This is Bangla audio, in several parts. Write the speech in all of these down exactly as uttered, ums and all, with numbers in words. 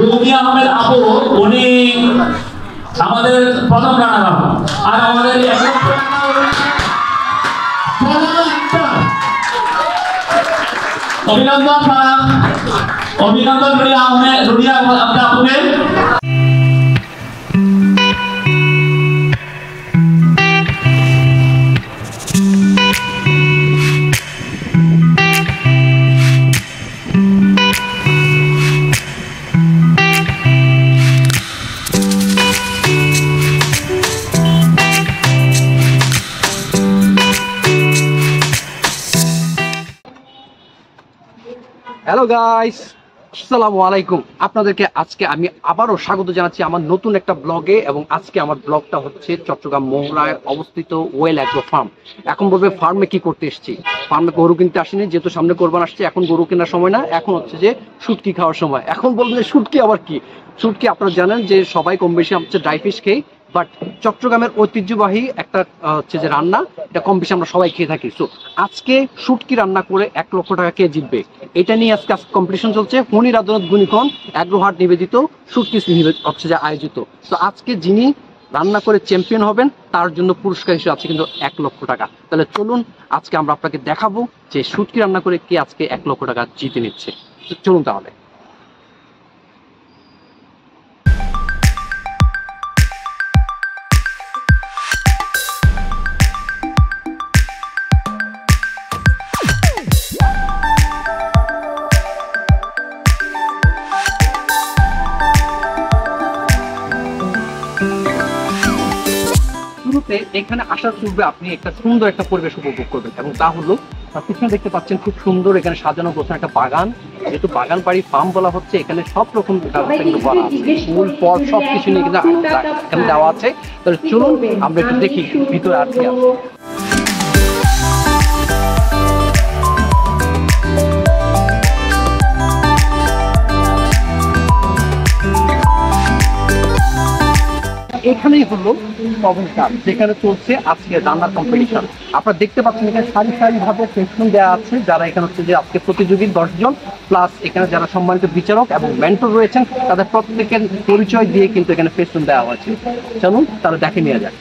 রুবি আহমেদ আপু উনি আমাদের প্রথম রানার আপ আর আমাদের অভিনন্দন পাওয়া অভিনন্দন রুবি আহমেদ রুবি আহমেদ আপুকে Hello guys, Assalamualaikum. আপনাদেরকে আজকে আমি আবারো স্বাগত জানাচ্ছি আমার নতুন একটা ব্লগে এবং আজকে আমার ব্লগটা হচ্ছে চট্টগ্রাম মোংলায় অবস্থিত ওয়েল অ্যাগ্রো ফার্ম। এখন বলবে ফার্মে কি করতে এসেছি? ফার্মে গরু কিনতে আসেনি, যেহেতু সামনে কোরবান আসছে, এখন গরু কেনার সময় না, এখন হচ্ছে যে শুটকি খাওয়ার সময়। এখন বলবেন যে শুটকি আবার কি? শুটকি আপনারা জানেন যে সবাই কম বেশি হচ্ছে ড্রাই ফিশ খেয়ে, বাট চট্টগ্রামের ঐতিহ্যবাহী একটা হচ্ছে যে রান্না, এটা কম বেশি আমরা সবাই খেয়ে থাকি। সো আজকে শুটকি রান্না করে এক লক্ষ টাকা কে জিতবে এটা নিয়ে আজকে কম্পিটিশন চলছে মুনি রাধোনত গুনিকন অ্যাগ্রোহাট নিবেদিত শুটকি হচ্ছে যে আয়োজিত। তো আজকে যিনি রান্না করে চ্যাম্পিয়ন হবেন তার জন্য পুরস্কার হিসেবে আছে কিন্তু এক লক্ষ টাকা। তাহলে চলুন আজকে আমরা আপনাকে দেখাবো যে শুটকি রান্না করে কে আজকে এক লক্ষ টাকা জিতে নিচ্ছে। চলুন তাহলে। এখানে আসার পূর্বে আপনি একটা সুন্দর একটা পরিবেশ উপভোগ করবেন এবং তা হলো পিছনে দেখতে পাচ্ছেন খুব সুন্দর এখানে সাজানো গোছানো একটা বাগান, যেহেতু বাগান বাড়ি ফার্ম বলা হচ্ছে। এখানে সব রকম ফুল ফল সবকিছু নিয়ে এখানে দেওয়া আছে। তাহলে চলুন আমরা একটু দেখি ভিতরে আর কি আছে। এখানেই হলো কবনকার যেখানে চলছে আজকে রান্নার কম্পিটিশন। আপনারা দেখতে পাচ্ছেন এখানে সারি সারিভাবে সেকশন দেওয়া আছে, যারা এখানে হচ্ছে যে আজকে প্রতিযোগী দশজন প্লাস এখানে যারা সম্মানিত বিচারক এবং মেন্টর রয়েছেন তাদের প্রত্যেকের পরিচয় দিয়ে কিন্তু এখানে সেকশন দেওয়া হয়েছে। চলুন তাহলে দেখে নেওয়া যাক।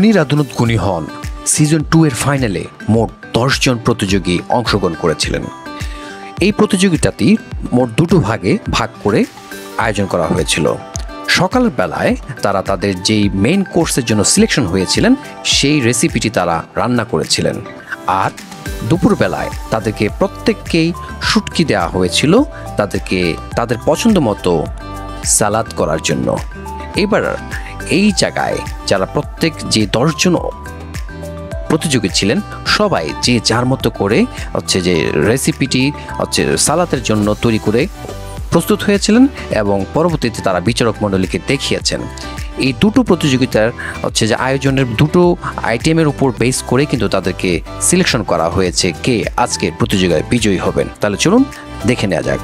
মনি রাধোনত গুনিকন সিজন টু এর ফাইনালে মোট দশজন প্রতিযোগী অংশগ্রহণ করেছিলেন। এই প্রতিযোগিতাটি মোট দুটো ভাগে ভাগ করে আয়োজন করা হয়েছিল। সকাল বেলায় তারা তাদের যেই মেইন কোর্সের জন্য সিলেকশন হয়েছিলেন সেই রেসিপিটি তারা রান্না করেছিলেন, আর দুপুরবেলায় তাদেরকে প্রত্যেককেই শুটকি দেওয়া হয়েছিল তাদেরকে তাদের পছন্দ মতো সালাদ করার জন্য। এবার এই জায়গায় যারা প্রত্যেক যে দশজন প্রতিযোগী ছিলেন সবাই যে যার মতো করে হচ্ছে যে রেসিপিটি হচ্ছে সালাতের জন্য তৈরি করে প্রস্তুত হয়েছিলেন এবং পরবর্তীতে তারা বিচারক মণ্ডলীকে দেখিয়েছেন। এই দুটো প্রতিযোগিতার হচ্ছে যে আয়োজনের দুটো আইটেমের উপর বেস করে কিন্তু তাদেরকে সিলেকশন করা হয়েছে কে আজকে প্রতিযোগিতায় বিজয়ী হবেন। তাহলে চলুন দেখে নেওয়া যাক।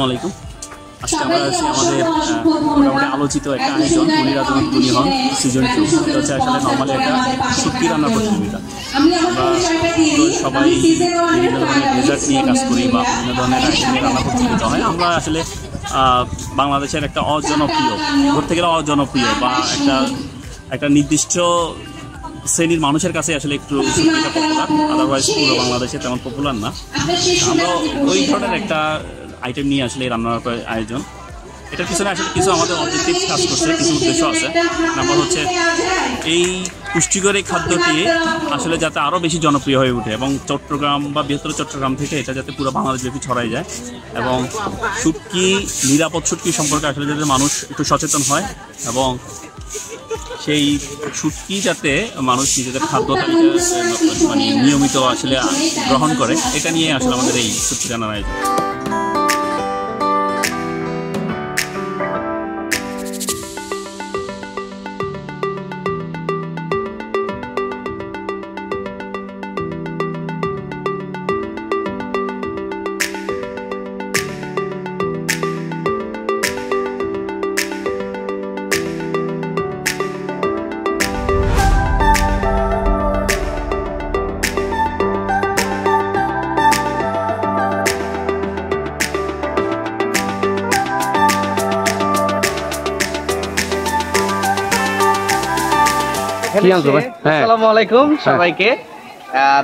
আসসালামু আলাইকুম। আজকে আমরা আছি আমাদের মোটামুটি আলোচিত একটা আয়োজন মুনি রাধনট গুনিকন সিজন টু। এটা হচ্ছে আসলে নর্মালি একটা শুটকি রান্নার প্রতিযোগিতা। সবাই বিভিন্ন ধরনের ডেজার্ট নিয়ে কাজ করি বা বিভিন্ন ধরনের আইটেম নিয়ে রান্না প্রতিযোগিতা হয়। আমরা আসলে বাংলাদেশের একটা অজনপ্রিয় ধরতে গেলে অজনপ্রিয় বা একটা একটা নির্দিষ্ট শ্রেণীর মানুষের কাছে আসলে একটু শুটকিটা পপুলার, আদারওয়াইজ পুরো বাংলাদেশে তেমন পপুলার না। আমরা ওই ধরনের একটা আইটেম নিয়ে আসলে রান্নার আয়োজন। এটার পিছনে আসলে কিছু আমাদের অবজেক্টিভ কাজ করছে, কিছু উদ্দেশ্য আছে। নাম্বার হচ্ছে এই পুষ্টিকর এই খাদ্যটি আসলে যাতে আরও বেশি জনপ্রিয় হয়ে ওঠে এবং চট্টগ্রাম বা বৃহত্তর চট্টগ্রাম থেকে এটা যাতে পুরো বাংলাদেশব্যাপী ছড়াই যায় এবং শুটকি নিরাপদ শুটকি সম্পর্কে আসলে যাতে মানুষ একটু সচেতন হয় এবং সেই শুটকি যাতে মানুষ নিজেদের খাদ্য মানে নিয়মিত আসলে গ্রহণ করে, এটা নিয়ে আসলে আমাদের এই শুটকি রান্নার আয়োজন। আসসালামু আলাইকুম সবাইকে।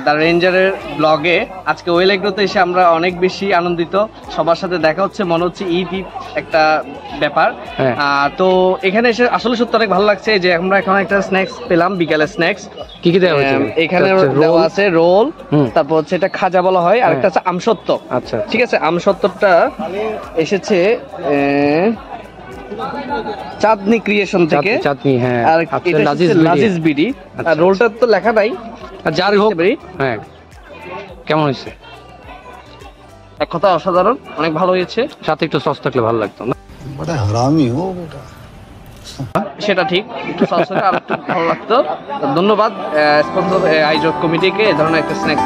দ্য রেঞ্জারের ব্লগে আজকে ওয়েল এগ্রোতে এসে আমরা অনেক বেশি আনন্দিত। সবার সাথে দেখা হচ্ছে, মনে হচ্ছে ঈদ ঈদ একটা ব্যাপার। তো এখানে এসে আসলে সত্যি অনেক ভালো লাগছে যে আমরা এখন একটা স্ন্যাক্স পেলাম, বিকালের স্ন্যাক্স। কি কি দেওয়া হয়েছে এখানে? রোল আছে, রোল, তারপর হচ্ছে এটা খাজা বলা হয়, আর একটা আছে আমসত্ত্ব। আচ্ছা ঠিক আছে, আমসত্ত্বটা এসেছে চাঁদনি ক্রিয়েশন থেকে। হ্যাঁ, আর এটা লাজিজ বিডি। আর রোলটা তো লেখা নাই, আর যার হোক। হ্যাঁ, কেমন হয়েছে? এক কথা অসাধারণ, অনেক ভালো হয়েছে। সাথে একটু সস থাকলে ভালো লাগতো না? বড় হারামি ও বেটা। সেটা ঠিক, একটু সস হলে আর একটু ভালো লাগতো। ধন্যবাদ স্পন্সর আয়োজক কমিটিকে এই ধরনের একটা স্ন্যাক।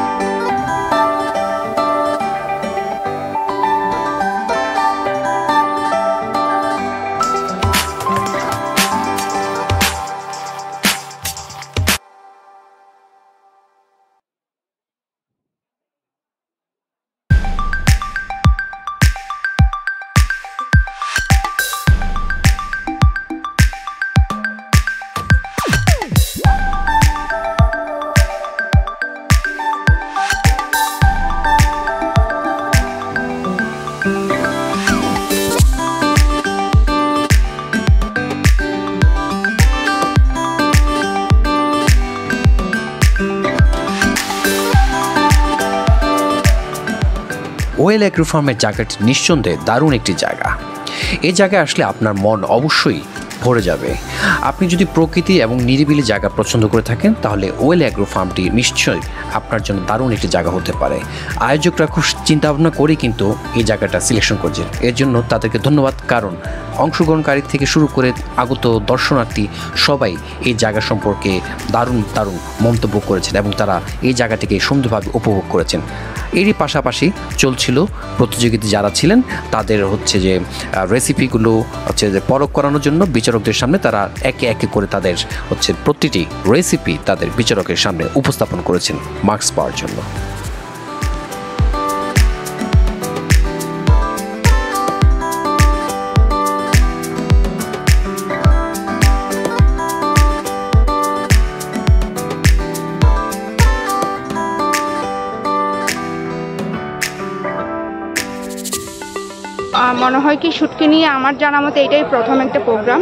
ওয়েল এগ্রো ফার্মের জায়গাটি নিঃসন্দেহে দারুণ একটি জায়গা। এই জায়গায় আসলে আপনার মন অবশ্যই ভরে যাবে। আপনি যদি প্রকৃতি এবং নিরিবিলি জায়গা পছন্দ করে থাকেন, তাহলে ওয়েল এগ্রো ফার্মটি নিশ্চয়ই আপনার জন্য দারুণ একটি জায়গা হতে পারে। আয়োজকরা খুব চিন্তাভাবনা করে কিন্তু এই জায়গাটা সিলেকশন করছেন, এর জন্য তাদেরকে ধন্যবাদ। কারণ অংশগ্রহণকারী থেকে শুরু করে আগত দর্শনার্থী সবাই এই জায়গা সম্পর্কে দারুণ দারুণ মন্তব্য করেছেন এবং তারা এই জায়গাটিকে সুন্দরভাবে উপভোগ করেছেন। এরই পাশাপাশি চলছিল প্রতিযোগিতা, যারা ছিলেন তাদের হচ্ছে যে রেসিপিগুলো হচ্ছে যে পরখ করানোর জন্য বিচারকদের সামনে তারা একে একে করে তাদের হচ্ছে প্রতিটি রেসিপি তাদের বিচারকের সামনে উপস্থাপন করেছেন মার্কস পাওয়ার জন্য। মনে হয় কি শুটকি নিয়ে আমার জানা মতো এটাই প্রথম একটা প্রোগ্রাম।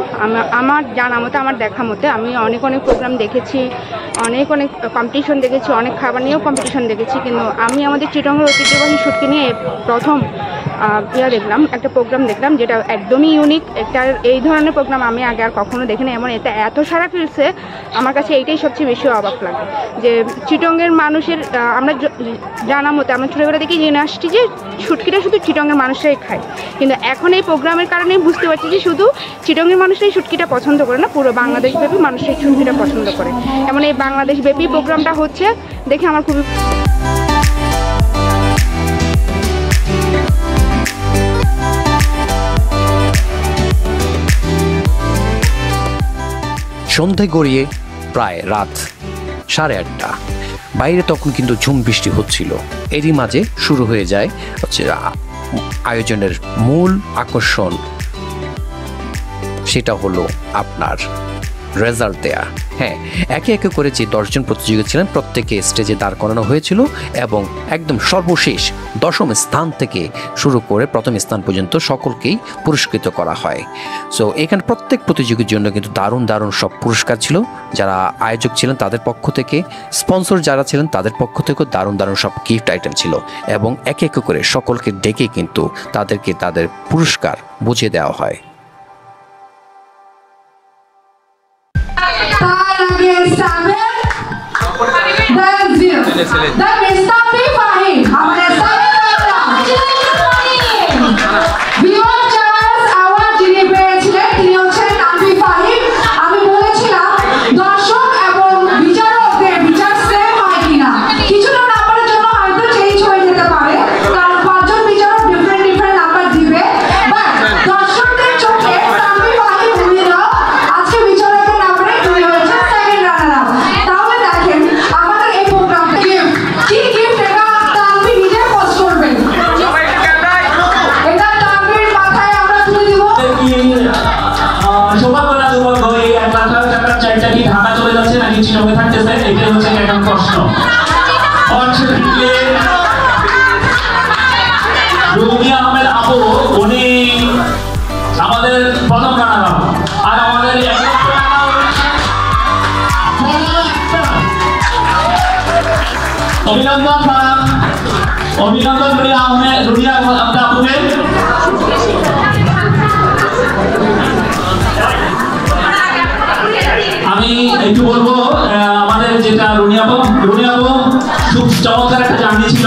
আমার জানা মতো, আমার দেখা মতো আমি অনেক অনেক প্রোগ্রাম দেখেছি, অনেক অনেক কম্পিটিশন দেখেছি, অনেক খাবার নিয়েও কম্পিটিশন দেখেছি, কিন্তু আমি আমাদের চিটংয়ের ঐতিহ্যবাহী শুটকি নিয়ে প্রথম ইয়ে দেখলাম, একটা প্রোগ্রাম দেখলাম যেটা একদমই ইউনিক। একটা এই ধরনের প্রোগ্রাম আমি আগে আর কখনো দেখিনি। এমন এতে এত সারা ফিরছে, আমার কাছে এইটাই সবচেয়ে বেশি অবাক লাগে যে চিটংয়ের মানুষের আমরা জানা মতো আমরা ছোটোবেলা থেকে জেনে আসছি যে শুটকিটা শুধু চিটংয়ের মানুষরাই খায়, কিন্তু এখন এই প্রোগ্রামের কারণে বুঝতে পারছি যে শুধু চিটংয়ের মানুষরাই শুটকিটা পছন্দ করে না, পুরো বাংলাদেশব্যাপী মানুষরাই শুটকিটা পছন্দ করে। এমন এই বাংলাদেশব্যাপী প্রোগ্রামটা হচ্ছে দেখে আমার খুবই। সন্ধে গড়িয়ে প্রায় রাত সাড়ে আটটা। বাইরে তখন কিন্তু ঝুম বৃষ্টি হচ্ছিল। এরই মাঝে শুরু হয়ে যায় হচ্ছে আয়োজনের মূল আকর্ষণ, সেটা হলো আপনার রেজাল্ট দেয়া। হ্যাঁ, একে একে করে যে দশজন প্রতিযোগী ছিলেন প্রত্যেকে স্টেজে দাঁড় করানো হয়েছিল এবং একদম সর্বশেষ দশম স্থান থেকে শুরু করে প্রথম স্থান পর্যন্ত সকলকেই পুরস্কৃত করা হয়। সো এখানে প্রত্যেক প্রতিযোগীর জন্য কিন্তু দারুণ দারুণ সব পুরস্কার ছিল। যারা আয়োজক ছিলেন তাদের পক্ষ থেকে, স্পন্সর যারা ছিলেন তাদের পক্ষ থেকেও দারুণ দারুণ সব গিফট আইটেম ছিল এবং একে একে করে সকলকে ডেকে কিন্তু তাদেরকে তাদের পুরস্কার বুঝিয়ে দেওয়া হয়। আমি একটু বলবো আমাদের যেটা রুনিয়াবো রুনিয়াবো খুব চমৎকার একটা জার্নি ছিল।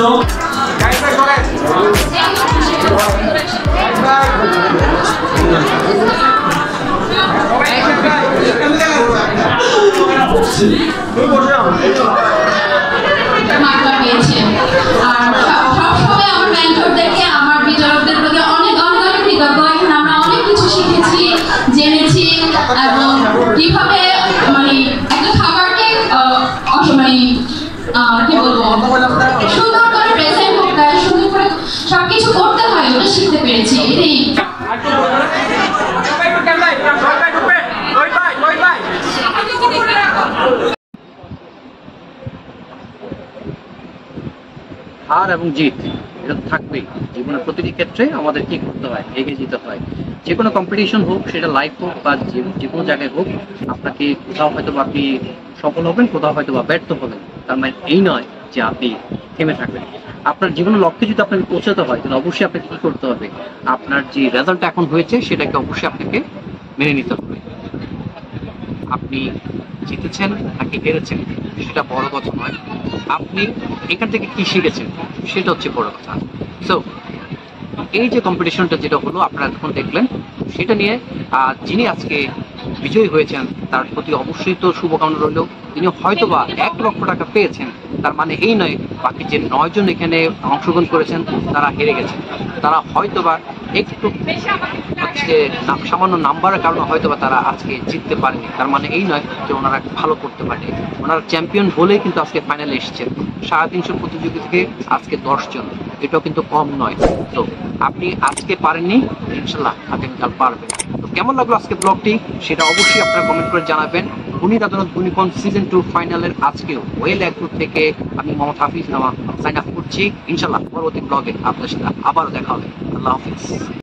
হার এবং জিত এটা থাকবেই জীবনের প্রতিটি ক্ষেত্রে। আমাদের কি করতে হয়, এগিয়ে যেতে হয়। যে কোনো কম্পিটিশন হোক, সেটা লাইফ হোক বা যে কোনো জায়গায় হোক, আপনাকে কোথাও হয়তো বা আপনি সফল হবেন, কোথাও হয়তো বা ব্যর্থ হবেন। তার মানে এই নয় যে আপনি থেমে থাকবেন। আপনার জীবনের লক্ষ্যে যদি আপনাকে পৌঁছাতে হয় তাহলে অবশ্যই আপনাকে কী করতে হবে, আপনার যে রেজাল্ট এখন হয়েছে সেটাকে অবশ্যই আপনাকে মেনে নিতে হবে। আপনি জিতেছেন নাকি হেরেছেন সেটা বড় কথা নয়, আপনি এখান থেকে কী শিখেছেন সেটা হচ্ছে বড় কথা। সো এই যে কম্পিটিশনটা যেটা হলো আপনারা এখন দেখলেন, সেটা নিয়ে যিনি আজকে বিজয়ী হয়েছেন তার প্রতি অবশ্যই তো শুভকামনা রইল। তিনি হয়তো বা এক লক্ষ টাকা পেয়েছেন, তার মানে এই নয় বাকি যে নয়জন এখানে অংশগ্রহণ করেছেন তারা হেরে গেছেন। তারা হয়তো বা একটু যে সামান্য নাম্বারের কারণে হয়তো বা তারা আজকে জিততে পারেনি, তার মানে এই নয় যে ওনারা ভালো করতে পারেনি। ওনারা চ্যাম্পিয়ন বলেই কিন্তু আজকে ফাইনালে এসেছেন। সাড়ে তিনশো প্রতিযোগী থেকে আজকে দশজন, এটাও কিন্তু কম নয়। তো আপনি আজকে পারেননি, ইনশাল্লাহ আগামীকাল পারবেন। তো কেমন লাগলো আজকে ব্লগটি সেটা অবশ্যই আপনারা কমেন্ট করে জানাবেন। মুনি রাধোনট গুনিকন সিজন টু ফাইনালের আজকে ওয়েল অ্যাগ্রো থেকে আমি মোহাম্মদ হাফিজ নামা সাইন আপ করছি। ইনশাল্লাহ পরবর্তী ব্লগে আপনার সাথে আবারও দেখা হবে। আল্লাহ হাফিজ।